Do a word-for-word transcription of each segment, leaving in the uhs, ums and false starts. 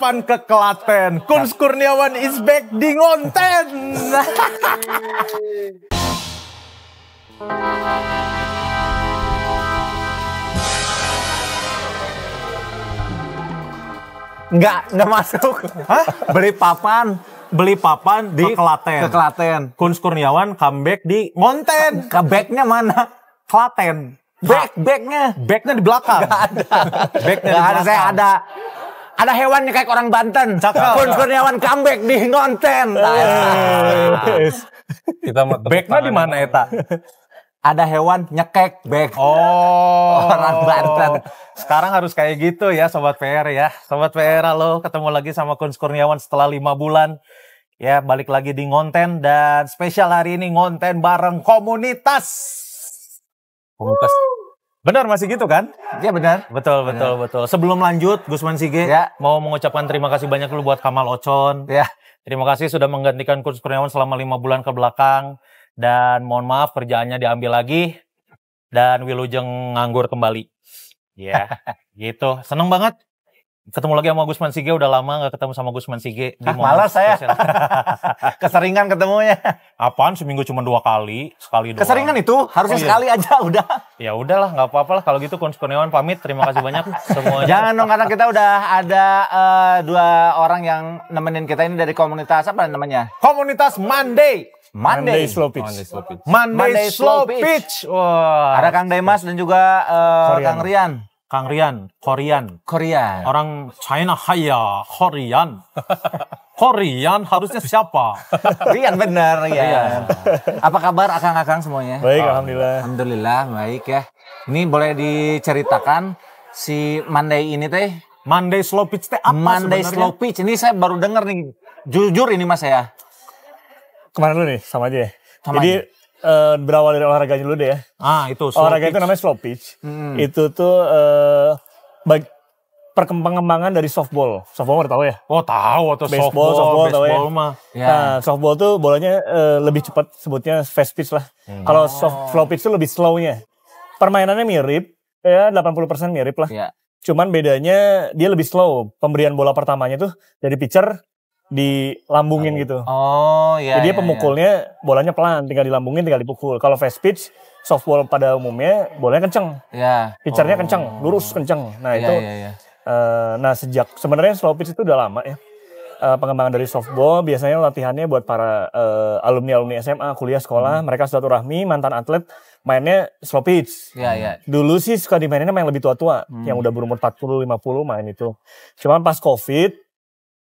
Kapan ke Klaten? Kus Kurniawan is back di Ngonten. Enggak, enggak masuk. Hah? Beli papan. Beli papan di ke Klaten. Ke Klaten. Kus Kurniawan comeback di Ngonten. Comebacknya mana? Klaten. Back, backnya. Backnya di belakang. Gak ada. Backnya di belakang. Saya ada. Ada hewan kayak orang Banten. Kun Kurniawan comeback di Ngonten. Kita mau backnya di mana eta? Ada hewan nyekek back. Oh, orang Banten. Sekarang harus kayak gitu ya Sobat P R ya. Sobat P R halo, ketemu lagi sama Kun Kurniawan setelah lima bulan. Ya, balik lagi di Ngonten dan spesial hari ini Ngonten bareng komunitas. Komunitas. Benar masih gitu kan? Iya benar. Betul, betul, benar. Betul. Sebelum lanjut, Gusman Sige ya. Mau mengucapkan terima kasih banyak lu buat Kamal Ocon. Ya. Terima kasih sudah menggantikan Kus Kurniawan selama lima bulan ke belakang. Dan mohon maaf kerjaannya diambil lagi. Dan Wilujeng nganggur kembali. Ya, yeah. Gitu. Seneng banget. Ketemu lagi sama Gusman Sige, udah lama gak ketemu sama Gusman Sige. Ah, malas saya. Keseringan ketemunya. Apaan seminggu cuma dua kali, sekali doang. Keseringan itu harusnya oh, iya. Sekali aja udah. Ya udahlah, nggak apa-apa lah kalau gitu. Kus Kurniawan pamit, terima kasih banyak semuanya. Jangan dong, karena kita udah ada uh, dua orang yang nemenin kita ini dari komunitas apa namanya? Komunitas Monday. Monday, Monday Slowpitch. Monday Slowpitch. Monday Slowpitch. Wah. Ada Kang Demas dan juga uh, Kang Rian. Kang Rian, Korean. Korean. Orang China haya, Korean. Korean harusnya siapa? Rian benar ya. Apa kabar akang-akang semuanya? Baik, alhamdulillah. Alhamdulillah baik ya. Ini boleh diceritakan si Monday ini teh? Monday Slowpitch teh apa Monday sebenarnya? Monday Slowpitch ini saya baru dengar nih. Jujur ini Mas ya. Kemana dulu nih? Sama aja ya. Sama Jadi, aja. Uh, berawal dari olahraganya dulu deh ya. Ah itu. Olahraga pitch. Itu namanya slowpitch. Hmm. Itu tuh uh, bag, perkembangan dari softball. Softball udah tahu ya? Oh tahu atau baseball, softball, softball baseball ya. Mah. Ya. Nah, softball tuh bolanya uh, lebih cepat, sebutnya fast pitch lah. Hmm. Kalau soft slowpitch tuh lebih slownya. Permainannya mirip, ya delapan puluh persen mirip lah. Ya. Cuman bedanya dia lebih slow. Pemberian bola pertamanya tuh dari pitcher. Dilambungin oh. Gitu. Oh iya. Jadi iya, pemukulnya iya. Bolanya pelan, tinggal dilambungin, tinggal dipukul. Kalau fast pitch, softball pada umumnya bolanya kenceng. Iya. Pitchernya oh. Kenceng, lurus kenceng. Nah iya, itu, iya, iya. Uh, nah sejak sebenarnya slow pitch itu udah lama ya. Uh, pengembangan dari softball biasanya latihannya buat para uh, alumni-alumni S M A, kuliah, sekolah. Hmm. Mereka silaturahmi, mantan atlet, mainnya slow pitch. Iya, iya. Dulu sih suka dimaininnya main lebih tua-tua, hmm. Yang udah berumur empat puluh lima puluh main itu. Cuman pas COVID,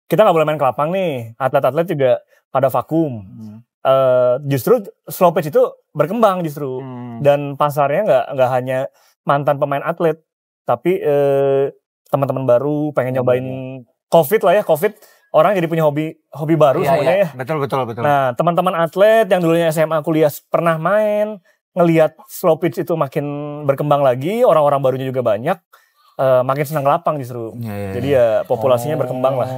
kita nggak boleh main ke lapang nih, atlet-atlet juga pada vakum. Hmm. Uh, justru slow pitch itu berkembang justru. Hmm. Dan pasarnya nggak nggak hanya mantan pemain atlet, tapi uh, teman-teman baru pengen nyobain hmm. COVID lah ya, COVID orang jadi punya hobi hobi baru iya, semuanya iya. Ya. Betul betul betul. Nah teman-teman atlet yang dulunya S M A kuliah pernah main, ngelihat slow pitch itu makin berkembang lagi, orang-orang barunya juga banyak, uh, makin senang lapang justru. Iya, iya. Jadi ya populasinya oh. Berkembang lah.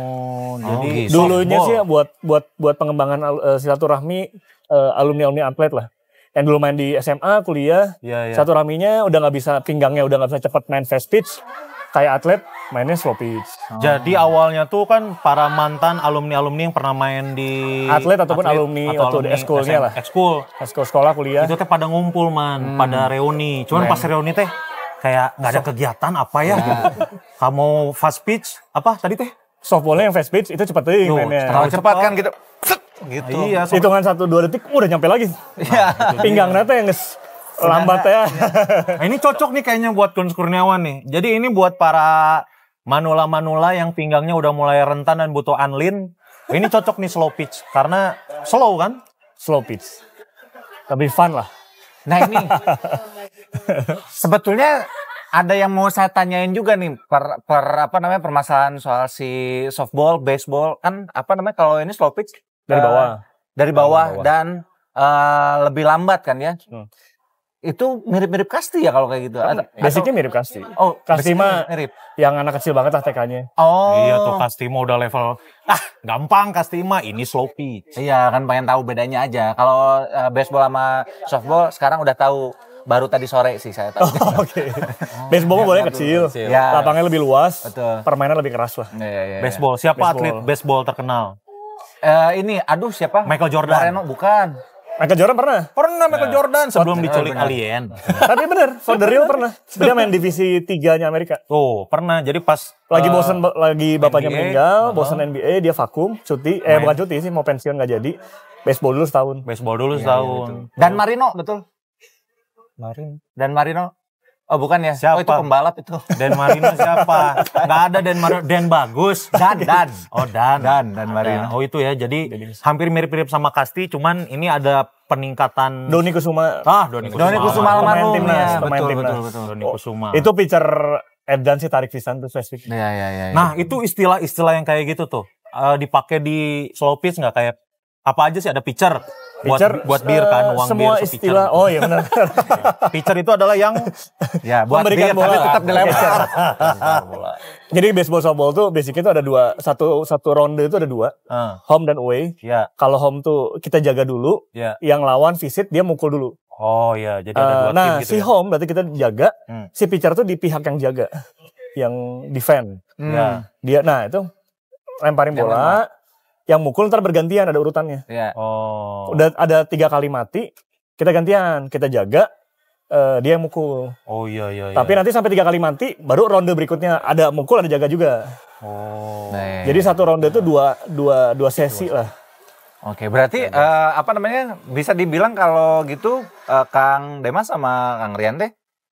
Jadi oh, dulunya softball. Sih buat buat buat pengembangan uh, silaturahmi uh, alumni-alumni atlet lah. Yang dulu main di S M A, kuliah, yeah, yeah. Silaturahminya udah nggak bisa, pinggangnya udah nggak bisa cepat main fast pitch. Kayak atlet mainnya slow pitch. Oh. Jadi awalnya tuh kan para mantan alumni-alumni yang pernah main di atlet ataupun atlet, alumni atau di ekskulnya lah. Ekskul, ekskul sekolah kuliah. Itu teh pada ngumpul man, hmm. Pada reuni. Cuman man. Pas reuni teh kayak nggak ada kegiatan apa ya? Nah. Kamu fast pitch apa tadi teh? Softballnya yang fast pitch itu cepet tuh mainnya. Terlalu cepat kan gitu. Gitu. Iya, hitungan satu dua detik udah nyampe lagi. Nah, pinggangnya tuh yang lambat ya. Nah, ini cocok nih kayaknya buat Kus Kurniawan nih. Jadi ini buat para manula-manula yang pinggangnya udah mulai rentan dan butuh anlin. Ini cocok nih slow pitch karena slow kan? Slow pitch. Lebih fun lah. Nah ini sebetulnya ada yang mau saya tanyain juga nih per, per apa namanya permasalahan soal si softball, baseball kan apa namanya kalau ini slow pitch dari bawah, uh, dari bawah, bawah. Dan uh, lebih lambat kan ya. Hmm. Itu mirip-mirip kasti ya kalau kayak gitu. Kan, basicnya mirip kasti. Oh, kasti mah mirip. Yang anak kecil banget lah T K-nya. Oh. Iya tuh kasti mah udah level ah gampang kasti mah ini slow pitch. Iya kan pengen tahu bedanya aja. Kalau uh, baseball sama softball sekarang udah tahu. Baru tadi sore sih saya tadi. Oh, oke. Okay. Oh, baseball boleh kecil, kecil. Ya, lapangnya lebih luas, betul. Permainan lebih keras lah. Ya, ya, ya, baseball, siapa baseball. Atlet baseball terkenal? Uh, ini, aduh siapa? Michael Jordan. Marino, bukan. Michael Jordan pernah? Pernah Michael ya. Jordan sebelum oh, diculik bener. Alien. Tapi bener, for the real pernah. Dia main divisi tiga-nya Amerika. Oh pernah, jadi pas... Lagi bosen, uh, lagi bapaknya N B A, meninggal, uh-huh. bosen N B A, dia vakum, cuti. Eh main. Bukan cuti sih, mau pensiun gak jadi. Baseball dulu setahun. Baseball dulu ya, setahun. Gitu. Dan Marino, betul? Marin. Dan Marino, oh bukan ya? Siapa? Oh itu pembalap itu. Dan Marino siapa? Gak ada Dan Marino, Dan Bagus. Dan, Dan. Oh Dan. Dan, Dan Marino. Oh itu ya, jadi, jadi hampir mirip-mirip sama Kasti, cuman ini ada peningkatan. Doni Kusuma. Ah, Doni Kusuma. Doni Kusuma almarhum. Ya, betul, betul, betul, betul. Doni Kusuma. Oh, itu pitcher Eddan sih tarik pisan tuh spesifik. Ya, ya, ya, ya. Nah itu istilah-istilah yang kayak gitu tuh, uh, dipakai di Slowpitch gak kayak, apa aja sih ada pitcher? Buat, pitcher, buat bir kan, uang semua bir, istilah, pitcher. Oh iya benar. Pitcher itu adalah yang ya, buat memberikan bir, bola, tapi tetap dalam pitcher. Jadi baseball softball tuh basicnya itu ada dua, satu satu ronde itu ada dua, uh. home dan away. Yeah. Kalau home tuh kita jaga dulu, yeah. yang lawan visit dia mukul dulu. Oh iya, jadi ada dua uh, tim nah, gitu. Nah si ya? Home berarti kita jaga, hmm. si pitcher tuh di pihak yang jaga, yang defend. Hmm. Nah, dia, nah itu lemparin bola. Yang mukul ntar bergantian, ada urutannya. Yeah. Oh. Udah ada tiga kali mati, kita gantian, kita jaga, uh, dia yang mukul. Oh iya iya. Tapi iya. nanti sampai tiga kali mati, baru ronde berikutnya ada mukul, ada jaga juga. Oh. Nah, jadi satu ronde itu nah. dua dua dua sesi dua. Lah. Oke, okay, berarti nah, uh, apa namanya bisa dibilang kalau gitu uh, Kang Demas sama Kang Rian teh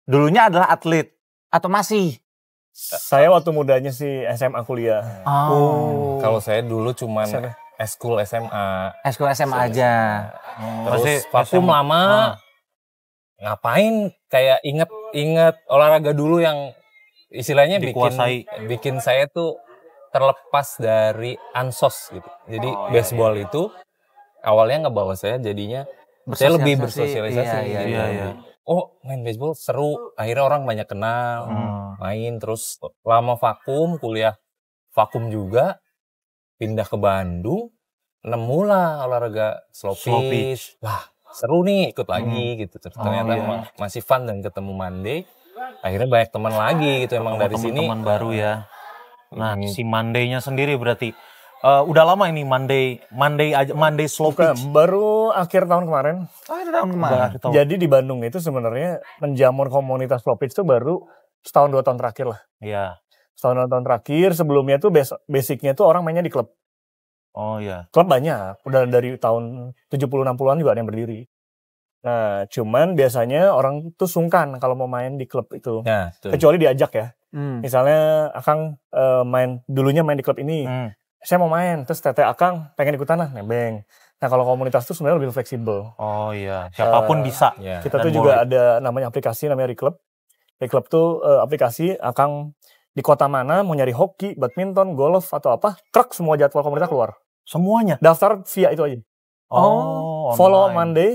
dulunya adalah atlet atau masih? Saya waktu mudanya sih S M A kuliah. Oh. Kalau saya dulu cuman eskul S M A. Eskul S M A aja. Hmm. Terus vakum lama. Ah. Ngapain kayak inget-inget olahraga dulu yang istilahnya dikuasai. Bikin bikin saya tuh terlepas dari ansos gitu. Jadi oh, baseball iya. itu awalnya ngebawa saya jadinya saya lebih bersosialisasi. Iya, iya, iya, iya. Oh main baseball seru, akhirnya orang banyak kenal, hmm. main terus lama vakum, kuliah vakum juga, pindah ke Bandung, nemulah olahraga Slowpitch, wah seru nih ikut lagi hmm. gitu, ternyata oh, iya. masih fun dan ketemu Monday, akhirnya banyak teman lagi gitu emang ketemu dari temen -temen sini. Teman baru ya, nah hmm. si Monday-nya sendiri berarti. Uh, udah lama ini Monday, Monday aja, Monday Slowpitch. Baru akhir tahun kemarin. Oh, akhir tahun kemarin. Tahun. Jadi di Bandung itu sebenarnya menjamur komunitas Slowpitch itu baru setahun dua tahun terakhir lah. Iya. Setahun dua tahun terakhir, sebelumnya tuh basicnya tuh orang mainnya di klub. Oh iya. Klub banyak, udah dari tahun tujuh puluh enam puluhan juga ada yang berdiri. Nah, cuman biasanya orang tuh sungkan kalau mau main di klub itu. Nah, kecuali diajak ya. Hmm. Misalnya Akang uh, main dulunya main di klub ini. Hmm. Saya mau main, terus teteh Akang pengen ikutan lah, nebeng. Nah kalau komunitas tuh sebenarnya lebih fleksibel. Oh iya, siapapun uh, bisa. Yeah. Kita Dan tuh boleh. Juga ada namanya aplikasi, namanya Rec Club. Rec Club tuh uh, aplikasi Akang di kota mana, mau nyari hoki, badminton, golf, atau apa, truk semua jadwal komunitas keluar. Semuanya? Daftar via itu aja. Oh, follow online. Monday,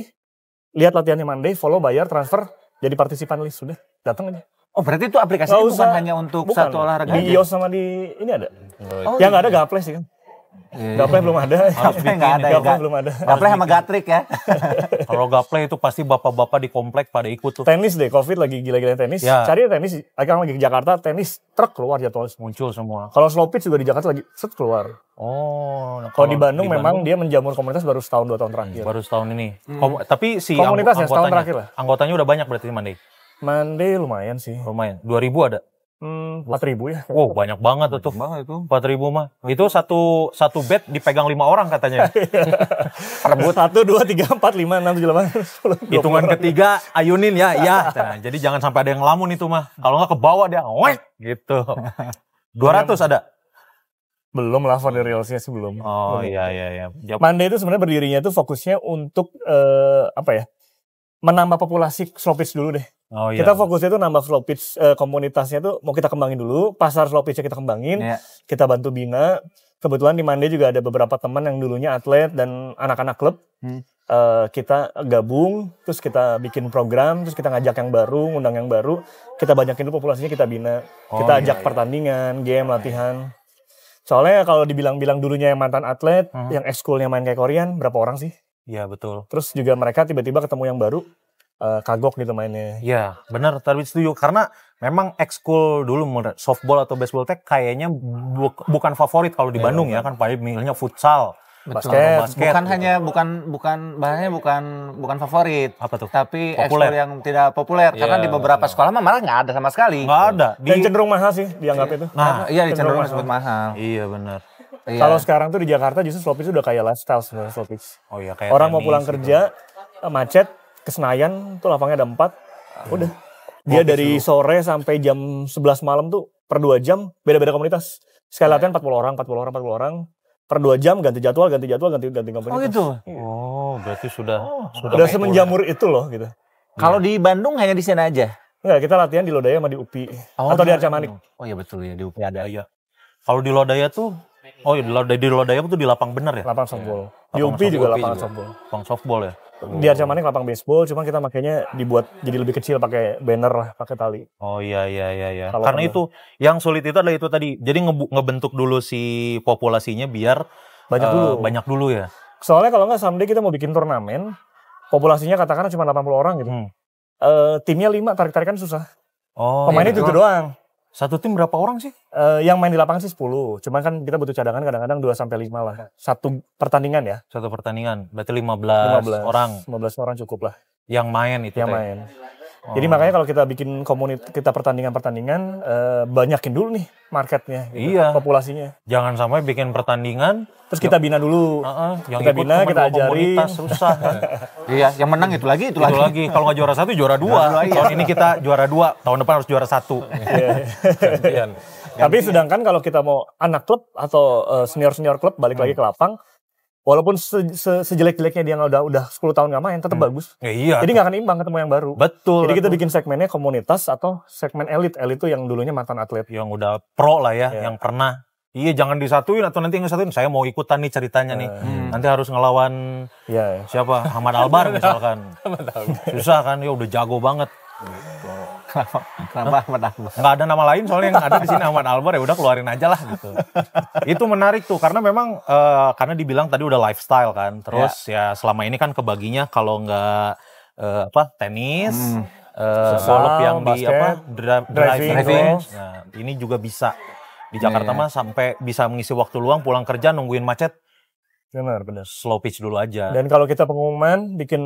lihat latihannya Monday, follow, bayar, transfer, jadi partisipan list, sudah, datang aja. Oh berarti itu aplikasinya bukan usah, hanya untuk bukan, satu olahraga di iOS sama di ini ada. Oh, yang nggak iya. ada Gaple sih kan. Yeah. Gaple belum ada. Gaple nggak ada. Gaple belum ada. Gaple sama Gatrik ya. Kalau Gaple itu pasti bapak-bapak di komplek pada ikut tuh. Tenis deh, Covid lagi gila-gila tenis. Ya. Cari tenis, Akang lagi ke Jakarta, tenis truk keluar jadwal muncul semua. Kalau Slowpitch juga di Jakarta lagi set keluar. Oh. Nah, kalau, kalau di Bandung di memang Bandung, dia menjamur komunitas baru setahun dua tahun terakhir. Baru setahun ini. Hmm. Kom tapi si komunitas ya setahun terakhir lah. Anggotanya udah banyak berarti Mandi. Monday lumayan sih. Lumayan. dua ribu ada? Hmm, empat ribu ya. Wow, banyak banget tuh. Banyak itu. empat ribu mah. Itu satu satu bed dipegang lima orang katanya. Perebut satu, dua, tiga, empat, lima, enam, tujuh, delapan, sepuluh. Hitungan ketiga ayunin ya, ya. Nah, jadi jangan sampai ada yang ngelamun itu mah. Kalau nggak ke bawah dia wek gitu. dua ratus ada? Belum lah for the realsnya sih belum. Oh, belum. Iya iya iya. Monday itu sebenarnya berdirinya itu fokusnya untuk eh, apa ya? Menambah populasi Slowpitch dulu deh. Oh, iya. Kita fokusnya tuh nambah Slowpitch eh, komunitasnya tuh mau kita kembangin dulu, pasar Slowpitch kita kembangin, yeah. kita bantu bina. Kebetulan di Monday juga ada beberapa teman yang dulunya atlet dan anak-anak klub. Hmm. Eh, kita gabung, terus kita bikin program, terus kita ngajak yang baru, ngundang yang baru. Kita banyakin dulu populasinya, kita bina. Oh, kita ajak iya, iya. pertandingan, game, latihan. Soalnya kalau dibilang-bilang dulunya yang mantan atlet, hmm. yang ekskulnya main kayak Korean, berapa orang sih? Iya betul. Terus juga mereka tiba-tiba ketemu yang baru. uh, kagok gitu mainnya. Iya, benar, tapi setuju karena memang ekskul dulu softball atau baseball teh kayaknya bu bukan favorit kalau di yeah, Bandung ya kan, paling milihnya futsal. Basket, basket bukan gitu. Hanya bukan bukan bahannya bukan bukan favorit apa tuh, tapi ekskul yang tidak populer yeah, karena di beberapa yeah. sekolah mah malah nggak ada sama sekali, nggak ada di... dan cenderung mahal sih dianggap yeah. itu nah iya cenderung, cenderung mahal. mahal iya benar yeah. Kalau sekarang tuh di Jakarta justru Slowpitch udah kayak lifestyle sebenarnya. Slowpitch oh iya kayak orang mau pulang gitu. Kerja macet ke Senayan tuh lapangnya ada empat yeah. udah dia Slowpitch dari sore sampai jam sebelas malam tuh per dua jam beda-beda komunitas sekali yeah. latihan empat puluh orang empat puluh orang empat puluh orang per dua jam ganti jadwal, ganti jadwal, ganti ganti komunitas. Oh gitu. Oh, berarti sudah oh, sudah, sudah semenjamur itu loh gitu. Kalau ya. Di Bandung hanya di sana aja. Enggak, kita latihan di Lodaya sama di U P I oh, atau di Arcamanik. Oh iya betul ya, di U P I ada. Iya. Kalau di Lodaya tuh oh iya, di Lodaya di Lodaya tuh di lapang bener ya? Lapang softball. Ya. Di U P I juga lapang softball. Lapang softball ya. Di Arcamanik lapang baseball, cuman kita makanya dibuat jadi lebih kecil pakai banner lah, pakai tali. Oh iya iya iya iya. Kalo karena ada. Itu yang sulit itu adalah itu tadi. Jadi nge ngebentuk dulu si populasinya biar banyak uh, dulu. Banyak dulu ya. Soalnya kalau nggak someday kita mau bikin turnamen, populasinya katakanlah cuma delapan puluh orang gitu. Hmm. Uh, timnya lima, tarik-tarikan susah. Oh. Pemainnya itu iya, doang. Satu tim berapa orang sih? Uh, yang main di lapangan sih sepuluh. Cuman kan kita butuh cadangan kadang-kadang dua sampai lima lah. Satu pertandingan ya. Satu pertandingan. Berarti lima belas orang. lima belas orang cukup lah. Yang main itu. Yang main. Oh. Jadi makanya kalau kita bikin komunitas, kita pertandingan-pertandingan, uh, banyakin dulu nih marketnya. Gitu, iya. Populasinya. Jangan sampai bikin pertandingan. Terus kita bina dulu. Uh-uh, yang kita bina, kita ajarin. Susah. Iya, yang menang itu lagi, itu, itu lagi. lagi. Kalau nggak juara satu, juara dua. Juara dua tahun iya. ini kita juara dua, tahun depan harus juara satu. Gantian. Tapi sedangkan kalau kita mau anak klub atau senior-senior klub balik hmm. lagi ke lapang, walaupun se -se sejelek-jeleknya dia udah udah sepuluh tahun gak main, tetap hmm. bagus. Ya, iya. Jadi gak akan imbang ketemu yang baru. Betul. Jadi betul. Kita bikin segmennya komunitas atau segmen elit. Elit itu yang dulunya mantan atlet. Yang udah pro lah ya, yeah. yang pernah. Iya, jangan disatuin atau nanti ngesatuin. Saya mau ikutan nih ceritanya nih. Hmm. Nanti harus ngelawan yeah, yeah. siapa? Ahmad Albar misalkan. Susah kan, ya udah jago banget. Gitu. Kenapa, kenapa Ahmad Albar? Nggak ada nama lain soalnya yang ada di sini Ahmad Albar, ya udah keluarin aja lah gitu. Itu menarik tuh karena memang uh, karena dibilang tadi udah lifestyle kan, terus ya, ya selama ini kan kebaginya kalau nggak uh, apa tenis, hmm. uh, golf yang basket, di apa dra driving, driving. Nah, ini juga bisa di Jakarta ya, ya. mah sampai bisa mengisi waktu luang pulang kerja nungguin macet. Benar, benar. Slowpitch dulu aja. Dan kalau kita pengumuman bikin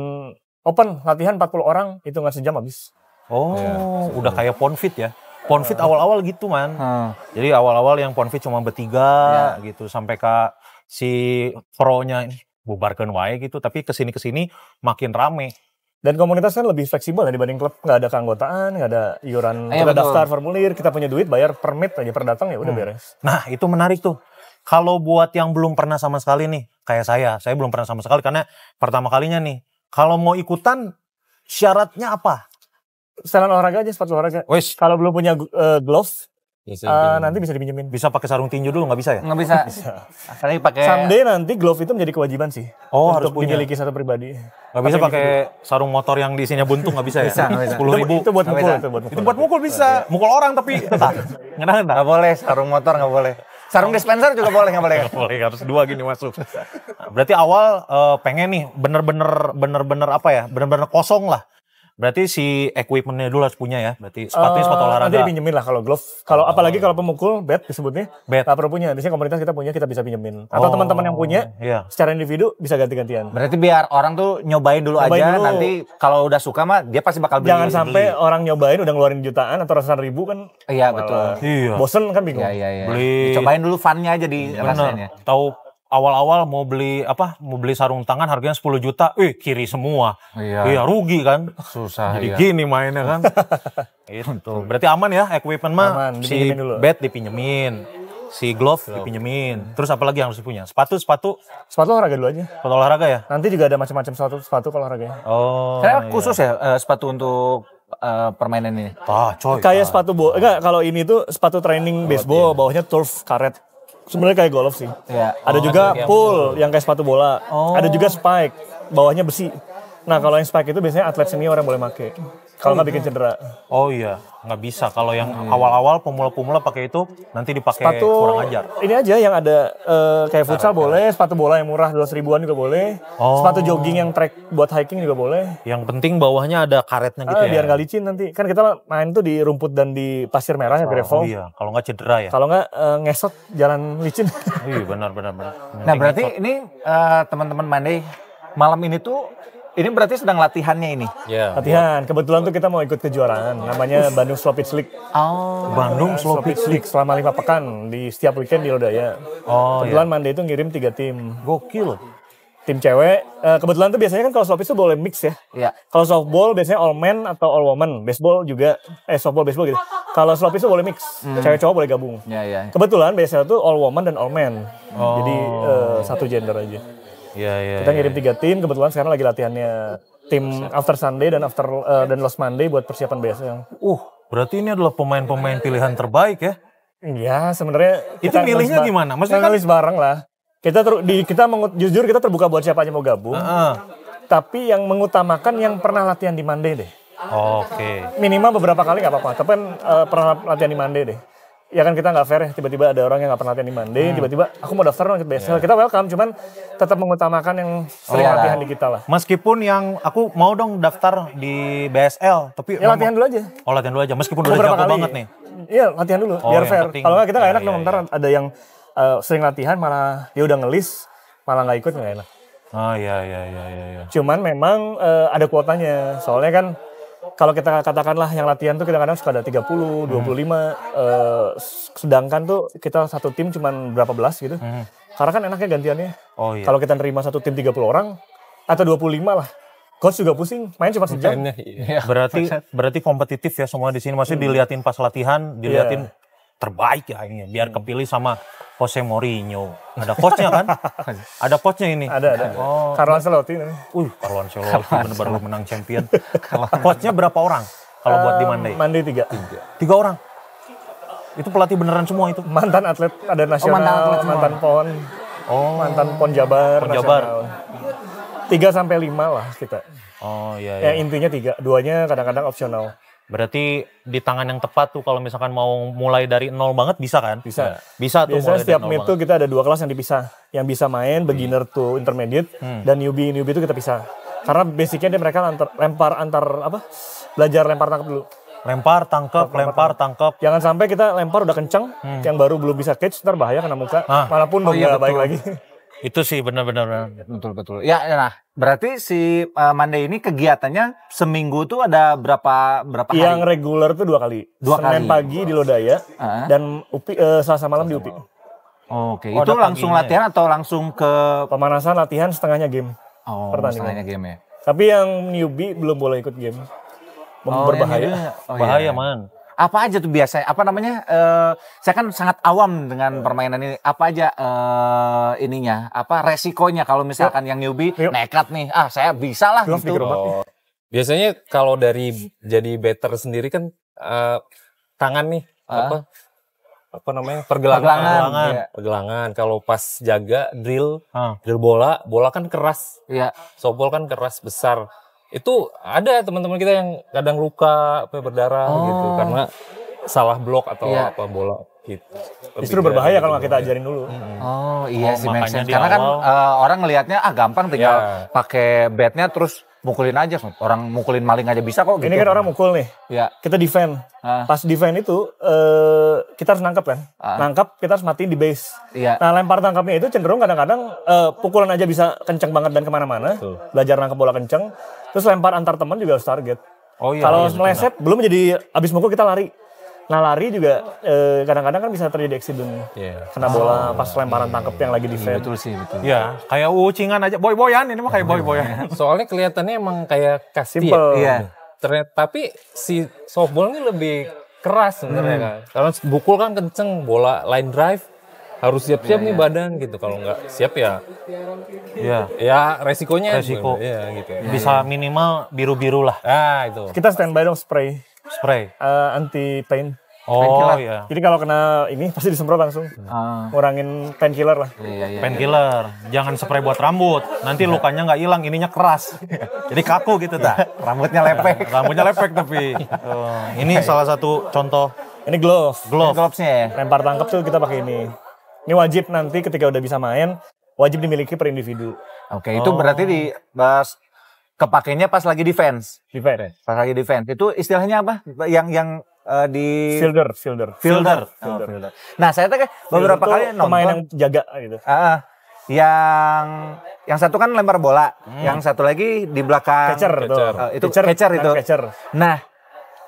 open latihan empat puluh orang itu nggak sejam habis. Oh, ya, udah kayak Ponfit ya. Ponfit awal-awal gitu man. Hmm. Jadi awal-awal yang Ponfit cuma bertiga ya. gitu sampai ke si pro-nya ini bubarkan wae gitu, tapi kesini kesini makin rame. Dan komunitas kan lebih fleksibel ya dibanding klub, nggak ada keanggotaan, nggak ada iuran, eh, kita betul. daftar formulir, kita punya duit bayar permit aja per datang ya udah hmm. beres. Nah, itu menarik tuh. Kalau buat yang belum pernah sama sekali nih, kayak saya, saya belum pernah sama sekali karena pertama kalinya nih. Kalau mau ikutan syaratnya apa? Setelan olahraga aja, sepatu olahraga. Kalau belum punya uh, gloves, yes, uh, nanti bisa dipinjemin. Bisa pakai sarung tinju dulu, nggak bisa ya? Nggak bisa. bisa. Asalnya pakai. Someday nanti gloves itu menjadi kewajiban sih. Oh, harus punya. Dimiliki satu pribadi. Nggak bisa pakai sarung motor yang di sini buntung, nggak bisa ya? Sepuluh ribu. Itu buat mukul. Itu buat mukul, itu buat mukul bisa. Oh, iya. Mukul orang tapi. Nggak boleh, sarung motor nggak boleh. Sarung dispenser juga boleh, nggak boleh? Nggak boleh, harus dua gini masuk. Berarti awal uh, pengen nih, bener-bener, bener-bener apa ya? Bener-bener kosong lah. Berarti si equipmentnya dulu harus punya ya. Berarti sepatunya uh, sepatu olahraga. Nanti dipinjemin lah kalau glove. Kalau oh. apalagi kalau pemukul, bat disebutnya. Bat. Gak perlu punya. Biasanya komunitas kita punya, kita bisa pinjemin. Atau teman-teman oh. yang punya, yeah. secara individu bisa ganti-gantian. Berarti biar orang tuh nyobain dulu nyobain aja. Dulu. Nanti kalau udah suka mah dia pasti bakal beli. Jangan sampai beli. orang nyobain udah ngeluarin jutaan atau ratusan ribu kan. Iya betul. Iya. Bosen kan bingung. Iya, iya, iya. Beli. Dicobain dulu funnya aja di rasanya. Tahu. Awal-awal mau beli apa? Mau beli sarung tangan harganya sepuluh juta. Eh, kiri semua. Iya, iya rugi kan? Susah. Jadi iya. gini mainnya kan. Itu. Berarti aman ya equipment mah. Si bat dipinjemin, si glove dipinjemin. Terus apalagi yang harus punya? Sepatu, sepatu. Sepatu olahraga dulu aja. Sepatu olahraga ya? Nanti juga ada macam-macam sepatu sepatu olahraga. Oh. Karena iya. khusus ya uh, sepatu untuk Uh, permainan ini. Ah, coy. Kayak ah. sepatu bola. Enggak, kalau ini tuh sepatu training baseball, oh, iya. bawahnya turf karet. Sebenarnya kayak golf sih. Ya. Ada oh, juga pool yang kayak sepatu bola. Oh. Ada juga spike, bawahnya besi. Nah kalau yang spike itu biasanya atlet senior yang boleh pakai. Kalau nggak bikin cedera. Oh iya, nggak bisa. Kalau yang hmm. awal-awal pemula-pemula pakai itu nanti dipakai sepatu, kurang ajar. Ini aja yang ada uh, kayak futsal Arang, boleh, sepatu bola yang murah dua ratus ribuan juga boleh. Oh. Sepatu jogging yang trek buat hiking juga boleh. Yang penting bawahnya ada karetnya gitu ah, ya. Biar nggak licin nanti. Kan kita main tuh di rumput dan di pasir merah ya, gravel. Oh iya, kalau nggak cedera ya. Kalau nggak uh, ngesot jalan licin. Iya benar-benar. Nah berarti ngesot. Ini uh, teman-teman Monday malam ini tuh. Ini berarti sedang latihannya ini? Yeah. Latihan. Kebetulan tuh kita mau ikut kejuaraan. Namanya Bandung Slowpitch League. Oh. Bandung Slowpitch League. Selama lima pekan. Di setiap weekend di Lodaya. Oh, kebetulan yeah. Monday itu ngirim tiga tim. Gokil. Tim cewek. Kebetulan tuh biasanya kan kalau slowpitch tuh boleh mix ya. Yeah. Kalau softball biasanya all men atau all woman. Baseball juga. Eh softball, baseball gitu. Kalau slowpitch tuh boleh mix. Mm. Cewek cowok boleh gabung. Yeah, yeah. Kebetulan biasanya tuh all woman dan all men. Oh. Jadi uh, satu gender aja. Ya, ya, kita ngirim tiga ya, ya. tim, kebetulan sekarang lagi latihannya tim After Sunday dan After uh, dan Lost Monday buat persiapan besok. Uh, berarti ini adalah pemain-pemain pilihan terbaik ya? Iya, sebenarnya. Itu milihnya gimana? Maksudnya nulis kan... bareng lah. Kita ter, di, kita mengut, jujur kita terbuka buat siapa aja mau gabung. Uh-huh. Tapi yang mengutamakan yang pernah latihan di Monday deh. Oh, oke. Okay. Minimal beberapa kali nggak apa-apa. Tapi uh, pernah latihan di Monday deh. Ya kan kita nggak fair ya, tiba-tiba ada orang yang nggak pernah latihan di Monday, hmm. tiba-tiba aku mau daftar dong ikut B S L. Yeah. Kita welcome, cuman tetap mengutamakan yang sering oh, latihan di kita lah. Meskipun yang aku mau dong daftar di B S L, tapi... Ya latihan dulu aja. Oh latihan dulu aja, meskipun udah jago banget nih. Iya latihan dulu, oh, biar fair. Kalau nggak kita nggak ya, enak ya, dong, ya. Ntar ada yang uh, sering latihan malah dia udah ngelis, malah nggak ikut, nggak enak. Oh iya, iya, iya, iya. Cuman memang uh, ada kuotanya, soalnya kan... Kalau kita katakanlah yang latihan tuh kadang-kadang suka ada tiga puluh, dua puluh lima, hmm. eh, sedangkan tuh kita satu tim cuman berapa belas gitu. Hmm. Karena kan enaknya gantiannya. Oh, iya. Kalau kita nerima satu tim tiga puluh orang atau dua puluh lima lah. Coach juga pusing, main cuma sejam. Iya. Berarti berarti kompetitif ya semua di sini, maksudnya hmm. diliatin pas latihan, diliatin yeah. terbaik ya ini, biar kepilih sama Jose Mourinho. Ada coachnya kan? Ada coachnya ini? Ada, ada. Oh, Carlo Ancelotti. Uh, Carlo Ancelotti benar-benar menang champion. Coachnya berapa orang? Kalau um, buat di Monday? Monday tiga. tiga. Tiga orang? Itu pelatih beneran semua itu? Mantan atlet, ada nasional, oh, mantan, atlet mantan pon, oh. mantan pon Jabar, pon Jabar. Tiga sampai lima lah kita. Oh iya, iya. Ya, intinya tiga, duanya kadang-kadang opsional. Berarti di tangan yang tepat tuh kalau misalkan mau mulai dari nol banget bisa kan? Bisa. Bisa tuh. Biasanya mulai setiap meet tuh kita ada dua kelas yang dipisah. Yang bisa main beginner hmm. to intermediate hmm. dan newbie newbie itu kita pisah. Karena basicnya dia mereka antar, lempar antar apa? Belajar lempar tangkap dulu. Lempar tangkap, lempar, lempar tangkap. Jangan sampai kita lempar udah kenceng, hmm. yang baru belum bisa catch ntar bahaya kena muka. Ah. Walaupun oh, iya, baik lagi. Itu sih benar-benar betul-betul. Ya, nah berarti si uh, Monday ini kegiatannya seminggu tuh ada berapa berapa yang hari? Yang reguler tuh dua kali. Dua Senin kali. pagi di Lodaya uh-huh. dan U P I, uh, Selasa malam di U P I. Oh, Oke, okay. oh, itu langsung latihan ya? Atau langsung ke pemanasan latihan setengahnya game? Oh, setengahnya game ya. Tapi yang newbie belum boleh ikut game. Oh, berbahaya. Oh, bahaya, iya. Man. Apa aja tuh biasanya, apa namanya, uh, saya kan sangat awam dengan permainan ini, apa aja uh, ininya, apa resikonya kalau misalkan yuk. yang newbie yuk. nekat nih, ah saya bisa lah gitu. Oh. Biasanya kalau dari jadi batter sendiri kan uh, tangan nih, uh. apa apa namanya, pergelangan. Pergelangan, pergelangan. Iya. pergelangan. Kalau pas jaga, drill, uh. drill bola, bola kan keras, yeah. softball kan keras besar. Itu ada teman-teman kita yang kadang luka, berdarah oh. gitu karena salah blok atau yeah. apa bola gitu. Justru berbahaya kalau nggak kita ajarin dulu. Hmm. Oh iya oh, sih make sense. Karena kan uh, orang ngelihatnya ah gampang tinggal yeah. pakai batnya terus mukulin aja. Orang mukulin maling aja bisa kok. Gitu. Ini kan orang mukul nih. Yeah. Kita defend. Ah. Pas defend itu uh, kita harus nangkep kan. Ah. Nangkep kita harus matiin di base. Yeah. Nah lempar tangkapnya itu cenderung kadang-kadang uh, pukulan aja bisa kenceng banget dan kemana-mana. Tuh. Belajar nangkep bola kenceng. Terus lempar antar teman juga harus target. Oh, iya, kalau iya, meleset belum jadi abis mukul kita lari. Nah lari juga eh, kadang-kadang kan bisa terjadi accident. Yeah. Kena bola oh, pas lemparan iya, tangkep yang lagi defend. Betul sih betul. Ya kayak ucingan aja boy-boyan ini mah kayak boy-boyan. Soalnya kelihatannya emang kayak kasti. Simple. Ya. Ternyata tapi si softball ini lebih keras sebenarnya hmm. kan. Karena bukul kan kenceng bola line drive. Harus siap-siap ya, nih ya. badan gitu, kalau nggak siap ya, ya, ya resikonya Resiko. ya, gitu. ya, bisa ya. minimal biru-biru lah. Ah, itu. Kita standby dong spray, spray uh, anti pain. Oh iya. Jadi kalau kena ini pasti disemprot langsung. Ah. Ngurangin painkiller lah. Iya, iya, painkiller. Iya. Jangan spray buat rambut. Nanti lukanya nggak hilang, ininya keras. Jadi kaku gitu dah. Rambutnya lepek. Rambutnya lepek tapi. Tuh. Ini salah satu contoh. Ini glove. Glove. Gloves-nya ya. Lempar tangkap tuh kita pakai ini. Ini wajib nanti ketika udah bisa main, wajib dimiliki per individu. Oke, okay, oh. Itu berarti di bahas kepakainya pas lagi defense. Defense. Pas lagi defense. Itu istilahnya apa? Yang yang Uh, di fielder, fielder, fielder. Oh, fielder. Nah, saya tadi beberapa kali nonton pemain yang jaga gitu. Uh, yang yang satu kan lempar bola, hmm. yang satu lagi di belakang catcher, uh, itu catcher, catcher itu. Catcher. Nah,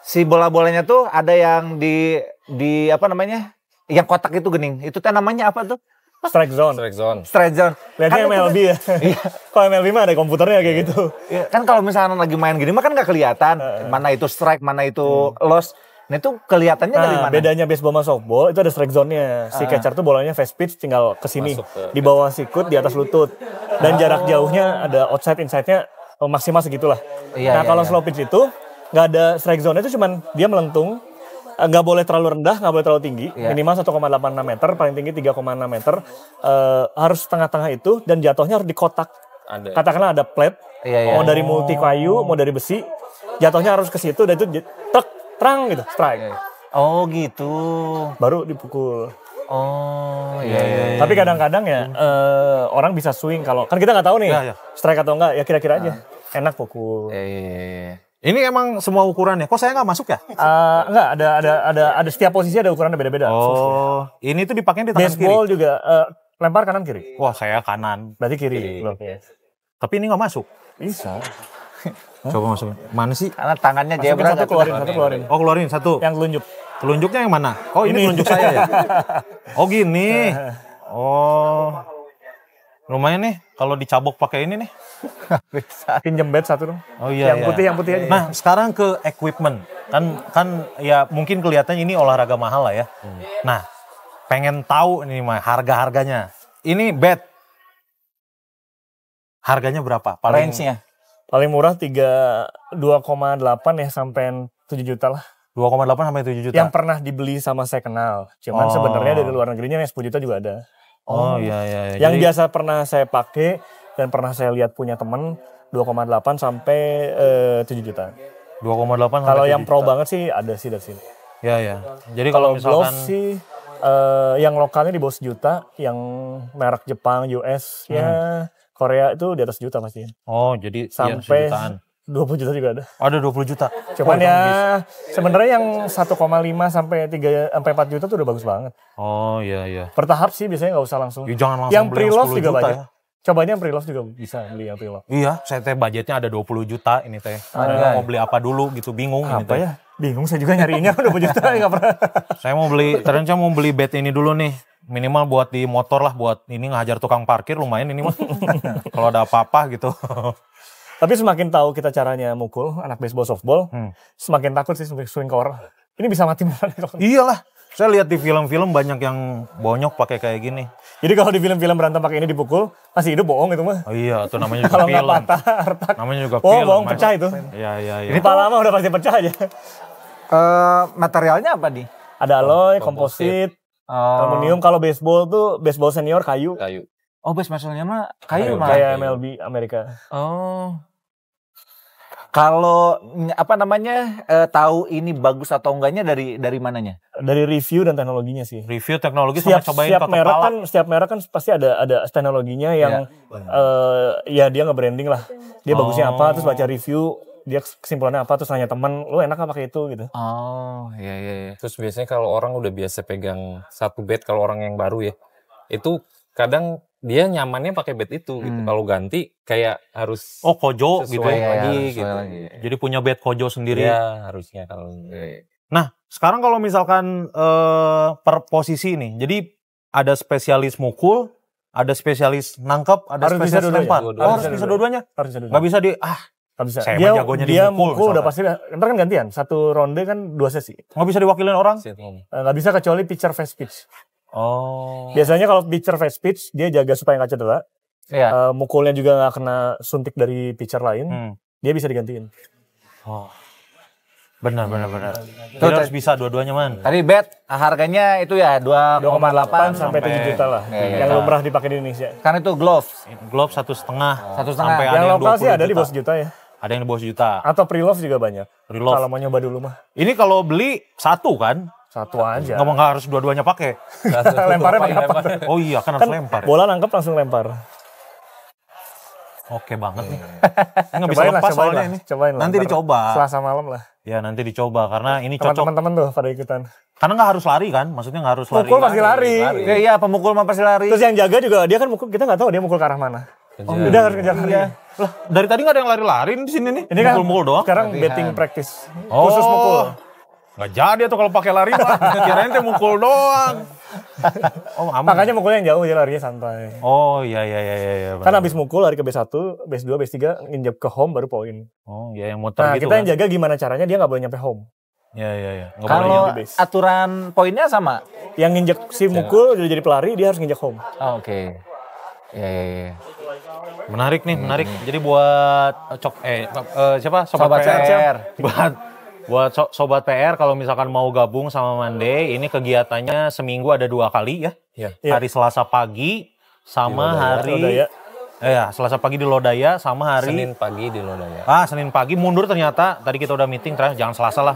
si bola-bolanya tuh ada yang di di apa namanya? Yang kotak itu gening. Itu tuh namanya apa tuh? Strike zone. Strike zone. Strike zone. Lihatnya kan M L B ya. Iya. Kalau M L B mah ada komputernya kayak gitu. Iya. Kan kalau misalnya lagi main gini mah kan nggak kelihatan uh, mana itu strike, mana itu hmm. loss. Nah itu kelihatannya nah, dari mana? Bedanya baseball sama softball itu ada strike zone-nya. Si uh. catcher tuh bolanya fast pitch tinggal ke sini, di bawah sikut, di atas lutut. Dan oh. jarak jauhnya ada outside inside-nya maksimal segitulah. Iya, nah iya, kalau iya. slow pitch itu nggak ada strike zone-nya, itu cuman dia melentung. Nggak boleh terlalu rendah, nggak boleh terlalu tinggi. Yeah. Minimal satu koma delapan enam meter, paling tinggi tiga koma enam meter. Uh, harus tengah-tengah itu dan jatuhnya harus di kotak. Ada. Katakanlah ada plate, yeah, yeah. mau dari multi kayu, mau dari besi. Jatuhnya harus ke situ dan itu tek, terang gitu, strike. Oh gitu. Baru dipukul. Oh iya. Yeah, yeah, yeah. Tapi kadang-kadang ya mm. uh, orang bisa swing kalau kan kita nggak tahu nih yeah, yeah. strike atau enggak, ya kira-kira aja. Uh. Enak pukul. Iya. Yeah, yeah, yeah. Ini emang semua ukurannya. Kok saya nggak masuk ya? Uh, enggak, ada ada ada ada setiap posisi ada ukurannya beda-beda. Oh, ini tuh dipakainya di tangan kiri. Baseball juga uh, lempar kanan kiri. Wah, saya kanan. Berarti kiri. kiri. Loh, yes. Tapi ini nggak masuk. Bisa. Coba masukin. Mana sih? Karena tangannya jebra. Satu keluarin, satu keluarin. Oh, keluarin satu. Yang telunjuk. Telunjuknya yang mana? Oh, ini telunjuk saya ya. Oh, gini. Oh. Lumayan nih kalau dicabok pakai ini nih. Pinjem bat satu dong. Oh iya. Yang putih, iya. yang putih aja. Nah, sekarang ke equipment. Kan kan ya mungkin kelihatannya ini olahraga mahal lah ya. Hmm. Nah, pengen tahu nih mah harga-harganya. Ini bat. Harganya berapa? Paling range-nya. Paling murah tiga dua koma delapan ya sampai tujuh juta lah. dua koma delapan sampai tujuh juta. Yang pernah dibeli sama saya kenal. Cuman oh. sebenarnya dari luar negerinya yang sepuluh juta juga ada. Oh, oh iya iya. Yang jadi, biasa pernah saya pakai dan pernah saya lihat punya temen dua koma delapan sampai eh, tujuh juta. dua koma delapan kalau yang pro juta. Banget sih ada sih dari sini. Ya ya. Jadi kalau, kalau misalkan gloves sih eh, yang lokalnya di bawah sejuta, yang merek Jepang, U S ya, hmm. Korea itu di atas juta pasti. Oh, jadi sampai ya, dua puluh juta juga ada. Ada dua puluh juta. Cuman oh, ya sebenarnya yang satu koma lima sampai tiga sampai empat juta tuh udah bagus banget. Oh iya iya. Bertahap sih biasanya nggak usah langsung. Ya, jangan langsung. Yang pre-love juga juta, banyak. Ya. Cobanya yang pre-love juga bisa beli yang pre-love. Iya, saya teh budgetnya ada dua puluh juta ini teh. Ada mau beli apa dulu gitu bingung apa ini teh. Ya? Bingung saya juga nyariinnya dua puluh juta enggak pernah. Saya mau beli, ternyata mau beli bat ini dulu nih. Minimal buat di motor lah, buat ini ngajar tukang parkir lumayan ini mah. Kalau ada apa-apa gitu. Tapi semakin tahu kita caranya mukul anak baseball softball, hmm. semakin takut sih swing ke orang. Ini bisa mati beneran. Iyalah, saya lihat di film-film banyak yang bonyok pakai kayak gini. Jadi kalau di film-film berantem pakai ini dipukul, masih hidup bohong itu mah. Oh, iya, itu namanya juga film. Kalau patah, retak. Namanya juga oh, film. Bohong pecah itu. Iya, iya, iya. Ini pala mah udah pasti pecah aja. Uh, materialnya apa nih? Ada alloy, komposit, aluminium. Kalau baseball tuh baseball senior kayu. Kayu. Oh, base masalahnya mah kayu mah. Kayak M L B Amerika. Oh. Kalau apa namanya e, tahu ini bagus atau enggaknya dari dari mananya? Dari review dan teknologinya sih. Review teknologi setiap, sama cobain pakai merek kan, setiap merek kan pasti ada ada teknologinya yang ya, e, ya dia nge-branding lah. Dia oh. bagusnya apa terus baca review, dia kesimpulannya apa terus nanya teman, lu enak apa pakai itu gitu. Oh, iya iya iya. Terus biasanya kalau orang udah biasa pegang satu bat kalau orang yang baru ya, itu kadang dia nyamannya pakai bat itu gitu. Hmm. Kalau ganti kayak harus oh kojo gitu ya, lagi ya, gitu. Lagi. Jadi punya bat kojo sendiri ya harusnya kalau. Ya. Nah, sekarang kalau misalkan uh, per posisi nih. Jadi ada spesialis mukul, ada spesialis nangkep, ada harus spesialis lempar. Oh, harus bisa dua-duanya. Enggak bisa di ah nggak bisa. Saya dia, jagonya dia di mukul, mukul udah pasti ntar kan gantian. Satu ronde kan dua sesi. Enggak bisa diwakilin orang? Enggak bisa kecuali pitcher fast pitch. Oh. Biasanya kalau pitcher fast pitch dia jaga supaya nggak cedera. Iya. Uh, mukulnya juga nggak kena suntik dari pitcher lain. Hmm. Dia bisa digantiin. Oh. Benar, benar, benar. Itu harus bisa dua-duanya, Man. Tadi bet harganya itu ya dua koma delapan sampai tujuh juta lah. Ya, yang lumrah dipakai di Indonesia. Karena itu gloves. Gloves satu setengah, satu setengah. Sampai yang ada yang lokal sih ada di bawah sejuta ya. Ada yang di bawah sejuta. Atau pre-love juga banyak. Pre-love. Kalau mau nyoba dulu mah. Ini kalau beli satu kan? Satu aja. Nggak, nggak harus dua-duanya pakai. Lemparnya pakai apa? Oh iya, kan harus lempar. Bola nangkep langsung lempar. Oke banget nih. Nggak bisa lepas soalnya ini. Cobain lah. Nanti dicoba. Selasa malam lah. Ya nanti dicoba karena ini cocok. Teman-teman tuh pada ikutan. Karena nggak harus lari kan? Maksudnya nggak harus lari. Pukul pasti lari. Iya, pemukul mah pasti lari. Terus yang jaga juga dia kan mukul, kita nggak tahu dia mukul ke arah mana. Oh, udah harus kejar lari. Lah dari tadi nggak ada yang lari-lari di sini nih. Ini kan mukul doang. Sekarang betting practice. Khusus mukul. Nggak jadi tuh kalau pakai lari mah. Kirain tuh mukul doang. Oh, aman. Makanya mukulnya yang jauh ya, larinya santai. Oh iya iya iya iya. Kan abis mukul lari ke base satu, base dua, base tiga, nginjek ke home baru poin. Oh iya, yang muter nah, gitu. Nah, kita kan yang jaga gimana caranya dia nggak boleh nyampe home. Iya iya iya. Kalau aturan poinnya sama. Yang nginjek si mukul udah jadi pelari dia harus nginjek home. Oh, oke. Okay. Iya iya iya. Menarik nih, hmm. menarik. Jadi buat cok eh uh, siapa? Sobat, Sobat P R. Buat Buat so Sobat P R kalau misalkan mau gabung sama Monday, ini kegiatannya seminggu ada dua kali ya. ya. Hari Selasa pagi sama hari... Eh, ya, Selasa pagi di Lodaya sama hari... Senin pagi di Lodaya. Ah, Senin pagi mundur ternyata. Tadi kita udah meeting, ternyata jangan Selasa lah.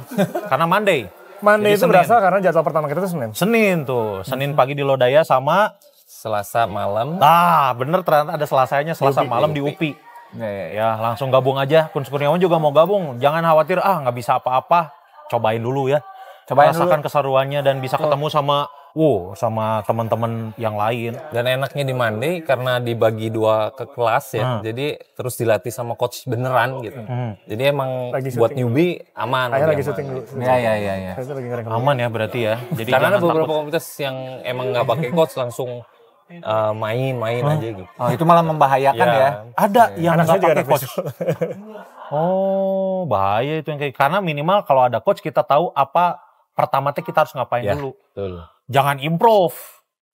Karena Monday. Monday Jadi itu Senin. Berasa karena jadwal pertama kita itu Senin. Senin tuh. Senin pagi di Lodaya sama... Selasa malam. Nah, bener ternyata ada Selasanya Selasa U P I. Malam di U P I. Ya, ya, ya langsung gabung aja. Kus Kurniawan juga mau gabung. Jangan khawatir, ah nggak bisa apa-apa. Cobain dulu ya. Cobain Rasakan dulu. keseruannya dan bisa Betul. ketemu sama wow, sama teman-teman yang lain. Dan enaknya di Monday karena dibagi dua ke kelas ya. Hmm. Jadi terus dilatih sama coach beneran gitu. Hmm. Jadi emang lagi buat newbie dulu. aman. Saya lagi syuting dulu. Ya, ya, ya, ya. Aman ya berarti ya. Jadi karena ada beberapa takut. komunitas yang emang nggak pakai coach langsung main-main uh, huh? aja gitu. Oh, itu malah membahayakan ya. ya. Ada ya. yang nggak pakai coach. Oh, bahaya itu yang kayak. Karena minimal kalau ada coach kita tahu apa pertamanya kita harus ngapain ya, dulu. Betul. Jangan improve.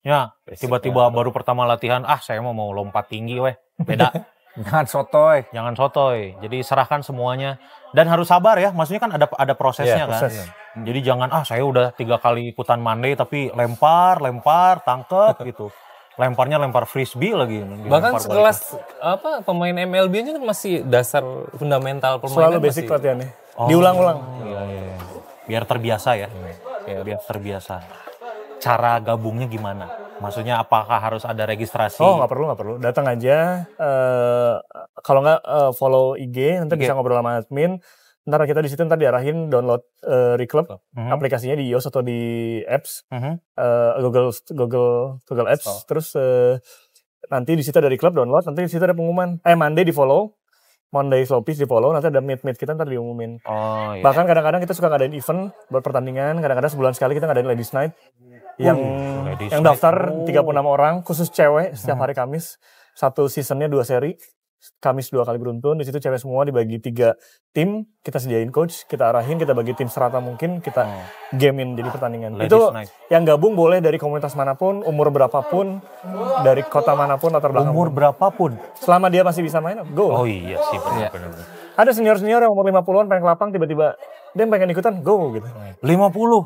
Ya, tiba-tiba baru pertama latihan, ah saya mau mau lompat tinggi weh. Beda. Jangan sotoy. Jangan sotoy. Jadi serahkan semuanya dan harus sabar ya. Maksudnya kan ada ada prosesnya ya, kan. Proses. Jadi jangan ah saya udah tiga kali ikutan Monday tapi lempar, lempar, tangkep gitu. Lemparnya lempar frisbee lagi. Bahkan sekelas apa pemain M L B aja masih dasar fundamental permainan. Selalu basic latihannya. Oh, diulang-ulang. Iya, iya, iya. Biar terbiasa ya. Iya. Biar terbiasa. Cara gabungnya gimana? Maksudnya apakah harus ada registrasi? Oh nggak perlu nggak perlu. Datang aja. Uh, kalau nggak uh, follow I G nanti I G. Bisa ngobrol sama admin. Ntar kita di situ ntar diarahin download uh, Rec Club, mm-hmm. aplikasinya di iOS atau di apps, mm-hmm. uh, Google Google Google Apps, oh. terus uh, nanti di situ ada Rec Club download, nanti di situ ada pengumuman, eh Monday di follow, Monday Slowpitch di follow, nanti ada meet-meet kita ntar diumumin. Oh, yeah. Bahkan kadang-kadang kita suka ngadain event buat pertandingan, kadang-kadang sebulan sekali kita ngadain Ladies Night, yang uh, Ladies yang daftar oh. tiga puluh enam orang khusus cewek setiap hari Kamis, satu seasonnya dua seri. Kamis dua kali beruntun, di situ cewek semua dibagi tiga tim, kita sediain coach, kita arahin, kita bagi tim serata mungkin, kita oh. gamein jadi pertandingan. Ladies itu night. Yang gabung boleh dari komunitas manapun, umur berapapun, dari kota manapun, latar belakang. Umur berapapun? Selama dia masih bisa main, go. Oh iya sih benar-benar. Ya. Ada senior-senior yang umur lima puluhan pengen ke lapang, tiba-tiba dia pengen ikutan, go gitu. lima puluh?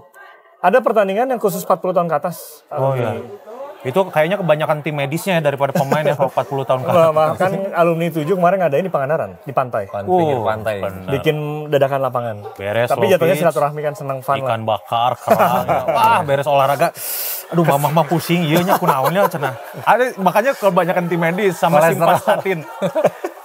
Ada pertandingan yang khusus empat puluh tahun ke atas. Oh okay. iya. Itu kayaknya kebanyakan tim medisnya ya daripada pemain ya kalau empat puluh tahun ke atas. Bahkan alumni tujuh kemarin ngadain di Pangandaran, di pantai. Pantai, oh, pantai. Bener. Bikin dadakan lapangan. Beres Tapi jatuhnya silaturahmi kan seneng fun Ikan lah. bakar, kerang. Wah beres olahraga. Aduh mama-mama pusing, iya nya kunaonnya cenah. Makanya kebanyakan tim medis sama simvastatin.